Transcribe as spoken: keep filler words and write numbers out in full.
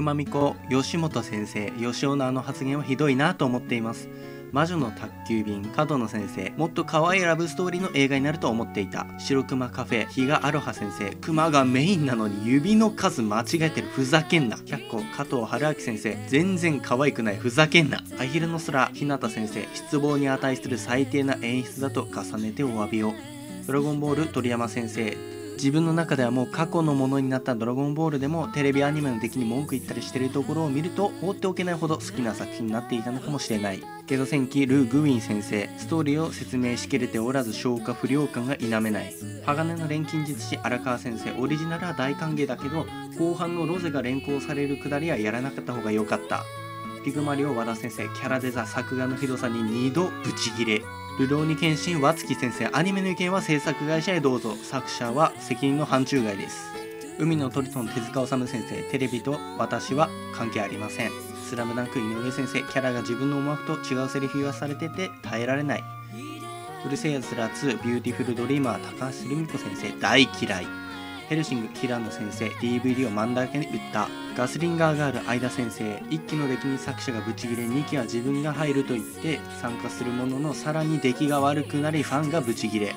福間美子吉本先生、吉尾のあの発言はひどいなと思っています。魔女の宅急便、角野先生、もっと可愛いラブストーリーの映画になると思っていた。白熊カフェ、比嘉アロハ先生、熊がメインなのに指の数間違えてる、ふざけんな。ひゃっこ、加藤春明先生、全然可愛くない、ふざけんな。アヒルの空、日向先生、失望に値する最低な演出だと重ねてお詫びを。ドラゴンボール鳥山先生、自分の中ではもう過去のものになったドラゴンボールでもテレビアニメの出来に文句言ったりしてるところを見ると放っておけないほど好きな作品になっていたのかもしれない。ゲド戦記ルー・グウィン先生、ストーリーを説明しきれておらず消化不良感が否めない。鋼の錬金術師荒川先生、オリジナルは大歓迎だけど後半のロゼが連行されるくだりはやらなかった方が良かった。ピグマリオ和田先生、キャラデザ、作画のひどさににどブチギレ。るろうに剣心和月先生、アニメの意見は制作会社へどうぞ、作者は責任の範疇外です。海のトリトン手塚治虫先生、テレビと私は関係ありません。スラムダンク井上先生、キャラが自分の思惑と違うセリフ言わされてて耐えられない。うるせえやつらツー、ビューティフルドリーマー高橋留美子先生、大嫌い。ヘルシング平野先生、 ディーブイディー を真ん中に売った。ガスリンガーガール相田先生、いっきの出来に作者がブチギレ、にきは自分が入ると言って参加するもののさらに出来が悪くなりファンがブチギレ。